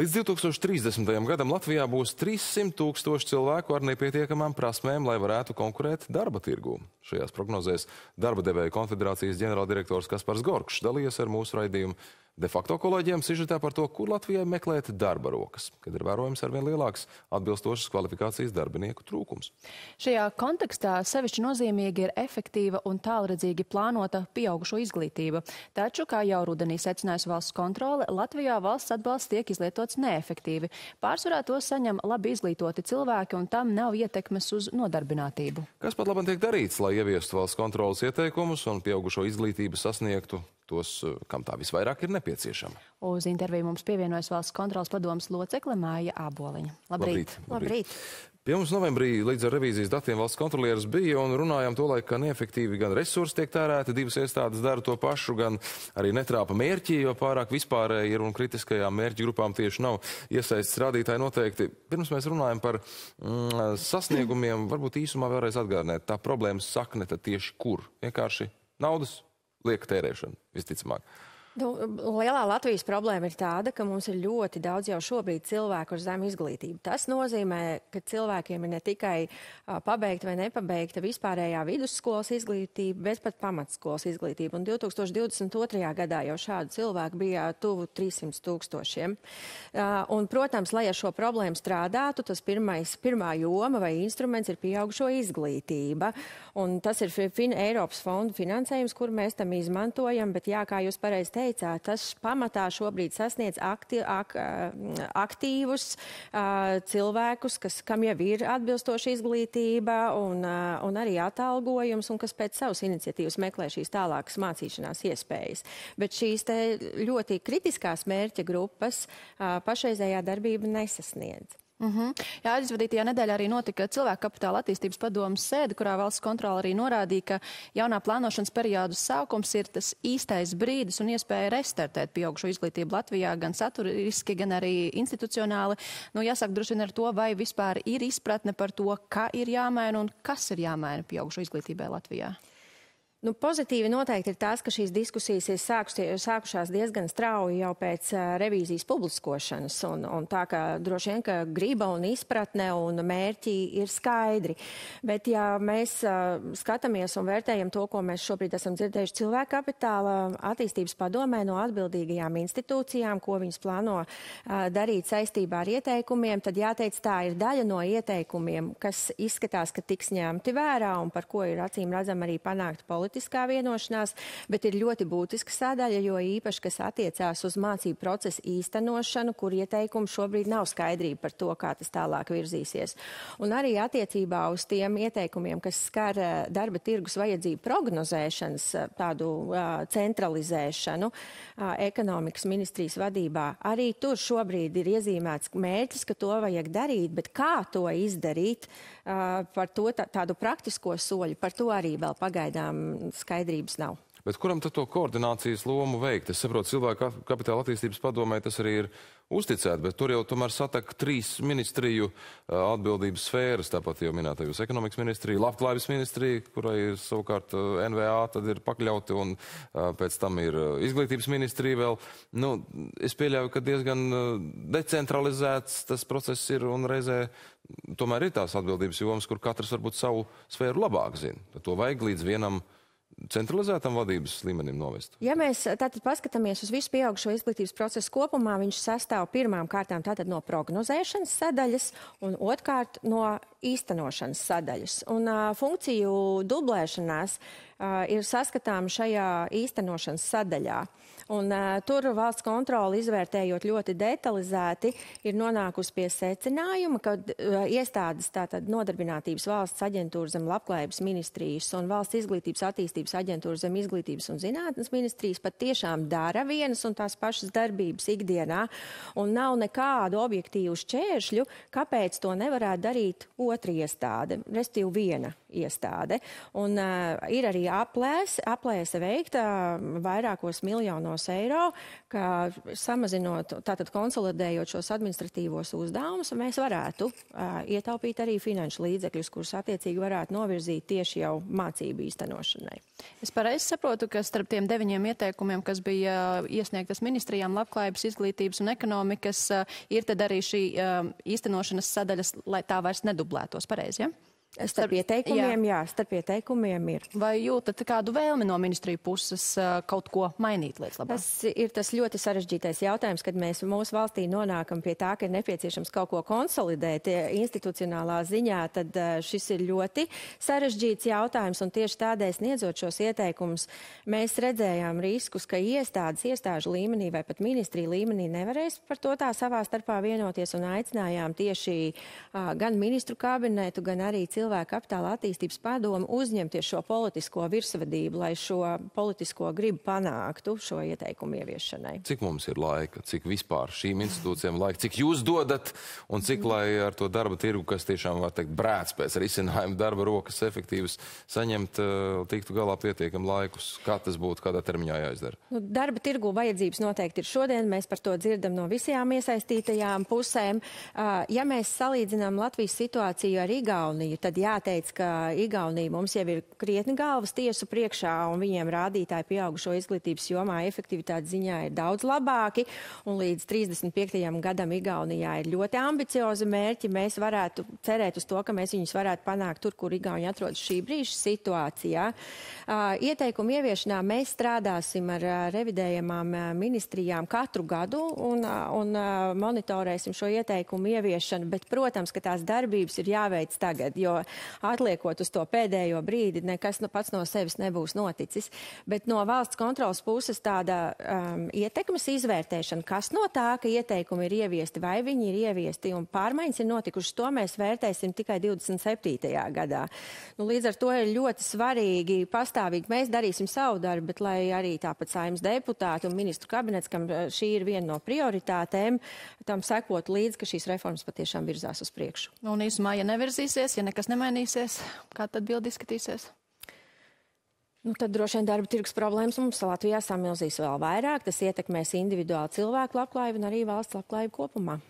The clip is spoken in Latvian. Līdz 2030. Gadam Latvijā būs 300 000 cilvēku ar nepietiekamām prasmēm, lai varētu konkurēt darba tirgū. Šajās prognozēs Darba devēja konfederācijas ģenerāldirektors Kaspars Gorčs dalījies ar mūsu raidījumu De facto kolēģiem sižetā par to, kur Latvijai meklēt darba rokas, kad ir vērojams arvien lielāks atbilstošas kvalifikācijas darbinieku trūkums. Šajā kontekstā sevišķi nozīmīgi ir efektīva un tālredzīgi plānota pieaugušo izglītība. Taču, kā jau rudenī secinājusi Valsts kontrole, Latvijā valsts atbalsts tiek izlietots neefektīvi. Pārsvarā to saņem labi izglītoti cilvēki, un tam nav ietekmes uz nodarbinātību. Kas pat labam tiek darīts, lai ieviestu Valsts kontroles ieteikumus un pieaugušo izglītību sasniegtu tos, kam tā visvairāk ir nepieciešama? Uz interviju mums pievienojas Valsts kontroles padomas locekle Maija Āboliņa. Labrīt! Labrīt. Pie mums novembrī līdz ar revīzijas datiem valsts kontrolieris bija un runājām to, lai gan neefektīvi gan resursi tiek tērēti, divas iestādes dara to pašu, gan arī netrāpa mērķi, jo pārāk vispārēji ir un kritiskajām mērķi grupām tieši nav iesaists rādītāji noteikti. Pirms mēs runājam par sasniegumiem, varbūt īsumā vēlreiz atgādināt, tā problēmas sakne tad tieši kur? Vienkārši naudas lieka tērēšana, visticamāk. Nu, lielā Latvijas problēma ir tāda, ka mums ir ļoti daudz jau šobrīd cilvēku ar zemu izglītību. Tas nozīmē, ka cilvēkiem ir ne tikai pabeigta vai nepabeigta vispārējā vidusskolas izglītība, bet pat pamatskolas izglītība. Un 2022. gadā jau šādu cilvēku bija tuvu 300 000. Un, protams, lai ar šo problēmu strādātu, tas pirmā joma vai instruments ir pieaugušo izglītība. Un tas ir Eiropas fondu finansējums, kur mēs tam izmantojam, bet jā, kā jūs pareizi teicāt, tas pamatā šobrīd sasniedz aktīvus cilvēkus, kam jau ir atbilstoša izglītība un arī atalgojums, un kas pēc savas iniciatīvas meklē šīs tālākas mācīšanās iespējas. Bet šīs te ļoti kritiskās mērķa grupas pašreizējā darbība nesasniedz. Jā, aizvadītajā nedēļā arī notika Cilvēku kapitāla attīstības padomas sēde, kurā valsts kontrole arī norādīja, ka jaunā plānošanas periodu sākums ir tas īstais brīdis un iespēja restartēt pieaugušo izglītību Latvijā gan saturiski, gan arī institucionāli. Nu, jāsāk droši vien ar to, vai vispār ir izpratne par to, kā ir jāmaina un kas ir jāmaina pieaugušo izglītībai Latvijā. Nu, pozitīvi noteikti ir tas, ka šīs diskusijas ir sākušās diezgan strauji jau pēc revīzijas publiskošanas. Un tā kā droši vien, ka griba un izpratne un mērķi ir skaidri. Bet ja mēs skatāmies un vērtējam to, ko mēs šobrīd esam dzirdējuši cilvēku kapitāla attīstības padomē no atbildīgajām institūcijām, ko viņas plāno darīt saistībā ar ieteikumiem, tad jāteic, tā ir daļa no ieteikumiem, kas izskatās, ka tiks ņemti vērā un par ko ir acīm redzam arī panākt politiku. Vienošanās, bet ir ļoti būtiska sādaļa, jo īpaši, kas attiecās uz mācību procesu īstenošanu, kur ieteikumu šobrīd nav skaidrība par to, kā tas tālāk virzīsies. Un arī attiecībā uz tiem ieteikumiem, kas skar darba tirgus vajadzību prognozēšanas, tādu centralizēšanu ekonomikas ministrijas vadībā, arī tur šobrīd ir iezīmēts mērķis, ka to vajag darīt, bet kā to izdarīt, par to tādu praktisko soļu, par to arī vēl pagaidām skaidrības nav. Bet kuram tad to koordinācijas lomu veikt? Es saprotu, cilvēku kapitāla attīstības padomē tas arī ir uzticēt, bet tur jau tomēr satak 3 ministriju atbildības sfēras, tāpat jau minētajos ekonomikas ministrija, labklājības ministrija, kurai ir savukārt NVA, tad ir pakļauti, un pēc tam ir izglītības ministrija vēl. Nu, es pieļauju, ka diezgan decentralizēts tas process ir, un reizē tomēr ir tās atbildības jomas, kur katrs varbūt savu sfēru labāk zina. Tad to vajag līdz vienam centralizētam vadības līmenim novest. Ja mēs tātad paskatāmies uz visu pieaugušo izglītības procesu kopumā, viņš sastāv pirmām kārtām tātad no prognozēšanas sadaļas un otrkārt no īstenošanas sadaļas. Un funkciju dublēšanās ir saskatām šajā īstenošanas sadaļā. Un tur valsts kontrole, izvērtējot ļoti detalizēti, ir nonākusi pie secinājuma, ka iestādes, tātad Nodarbinātības valsts aģentūra zem labklājības ministrijas un Valsts izglītības attīstības aģentūra zem izglītības un zinātnes ministrijas pat tiešām dara vienas un tās pašas darbības ikdienā. Un nav nekādu objektīvu šķēršļu, kāpēc to nevarētu darīt otra iestāde, respektīvi viena iestāde. Un ir arī bija aplēse veikta vairākos miljonos eiro, ka samazinot, tātad konsolidējot šos administratīvos uzdevumus, mēs varētu ietaupīt arī finanšu līdzekļus, kurus attiecīgi varētu novirzīt tieši jau mācību īstenošanai. Es pareizi saprotu, ka starp tiem 9 ieteikumiem, kas bija iesniegtas ministrijām, labklājības, izglītības un ekonomikas, ir tad arī šī īstenošanas sadaļas, lai tā vairs nedublētos, pareizi, ja? Starp ieteikumiem, jā, starp ieteikumiem ir. Vai jūtat kādu vēlmi no ministriju puses kaut ko mainīt lietas labā? Tas ir tas ļoti sarežģītais jautājums, kad mēs mūsu valstī nonākam pie tā, ka ir nepieciešams kaut ko konsolidēt institucionālā ziņā, tad šis ir ļoti sarežģīts jautājums, un tieši tādēļ sniedzot šos ieteikumus, mēs redzējām riskus, ka iestāžu līmenī vai pat ministriju līmenī nevarēs par to tā savā starpā vienoties, un aicinājām tieši gan ministru kabinetu, gan arī cilvēku kapitāla attīstības padomu uzņemties šo politisko virsvadību, lai šo politisko gribu panāktu šo ieteikumu ieviešanai. Cik mums ir laika, cik vispār šīm institūcijām laika, cik jūs dodat un cik lai ar to darba tirgu, kas tiešām var teikt brēc pēc risinājuma darba rokas efektīvas, saņemt, tiktu galā pietiekam laikus, kā tas būtu, kādā termiņā jāizdara? Nu, darba tirgu vajadzības noteikti ir šodien, mēs par to dzirdam no visām iesaistītajām pusēm. Ja mēs salīdzinām Latvijas situāciju ar Igauniju, tad jāteic, ka Igaunija mums jau ir krietni galvas tiesu priekšā, un viņiem rādītāji pieaugušo izglītības jomā efektivitātes ziņā ir daudz labāki, un līdz 35. gadam Igaunijā ir ļoti ambiciozi mērķi. Mēs varētu cerēt uz to, ka mēs viņus varētu panākt tur, kur Igaunija atrodas šī brīža situācijā. Ieteikumu ieviešanā mēs strādāsim ar revidējamām ministrijām katru gadu un monitorēsim šo ieteikumu ieviešanu, bet, protams, ka tās darbības ir jāveic tagad, jo atliekot uz to pēdējo brīdi, nekas pats no sevis nebūs noticis. Bet no valsts kontrolas puses tāda ietekmes izvērtēšana, kas no tā, ka ieteikumi ir ieviesti vai viņi ir ieviesti un pārmaiņas ir notikušas, to mēs vērtēsim tikai 27. gadā. Nu, līdz ar to ir ļoti svarīgi pastāvīgi. Mēs darīsim savu darbu, bet lai arī tāpat Saeimas deputāti un ministru kabinets, kam šī ir viena no prioritātēm, tam sekot līdz, ka šīs reformas patiešām virzās uz priekšu. Un īsumā, ja nevirzīsies, ja nekas nemainīsies, kā tad bildi izskatīsies? Nu, tad droši vien darba tirgus problēmas mums Latvijā samilzīs vēl vairāk. Tas ietekmēs individuāli cilvēku labklājību un arī valsts labklājību kopumā.